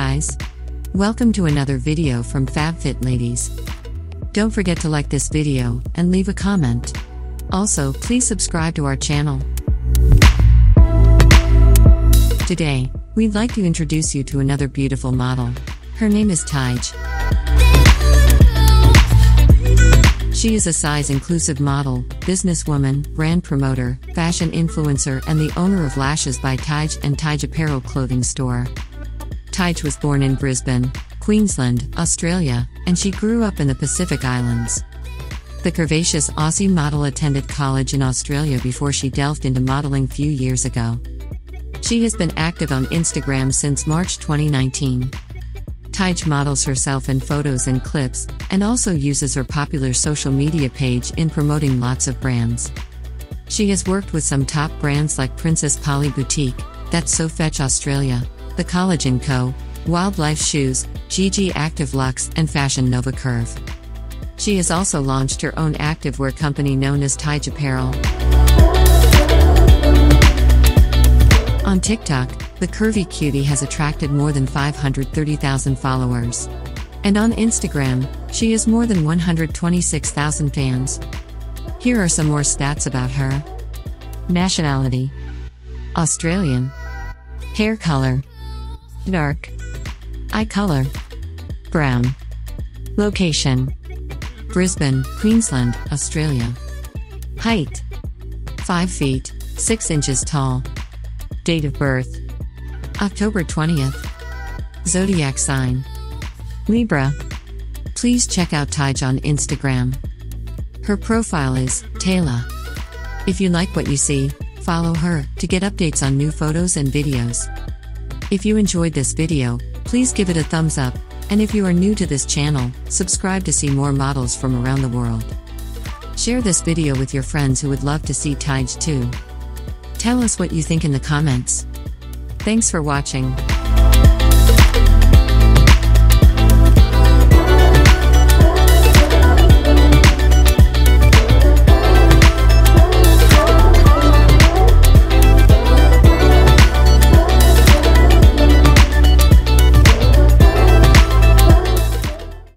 guys, welcome to another video from Fab Fit Ladies. Don't forget to like this video and leave a comment. Also, please subscribe to our channel. Today, we'd like to introduce you to another beautiful model. Her name is Taaij. She is a size-inclusive model, businesswoman, brand promoter, fashion influencer and the owner of Lashes by Taaij and Taaij Apparel clothing store. Taaij was born in Brisbane, Queensland, Australia, and she grew up in the Pacific Islands. The curvaceous Aussie model attended college in Australia before she delved into modeling few years ago. She has been active on Instagram since March 2019. Taaij models herself in photos and clips, and also uses her popular social media page in promoting lots of brands. She has worked with some top brands like Princess Polly Boutique, That's SoFetch Australia, The Collagen Co., Wildlife Shoes, GG Active Luxe and Fashion Nova Curve. She has also launched her own activewear company known as Taaij Apparel. On TikTok, the curvy cutie has attracted more than 530,000 followers. And on Instagram, she has more than 126,000 fans. Here are some more stats about her. Nationality: Australian. Hair color: dark. Eye color: brown. Location: Brisbane, Queensland, Australia. Height: 5 feet, 6 inches tall. Date of birth: October 20th. Zodiac sign: Libra. Please check out Taaij on Instagram. Her profile is Tayla. If you like what you see, follow her to get updates on new photos and videos. If you enjoyed this video, please give it a thumbs up, and if you are new to this channel, subscribe to see more models from around the world. Share this video with your friends who would love to see Taaij too. Tell us what you think in the comments. Thanks for watching.